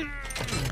Hmm.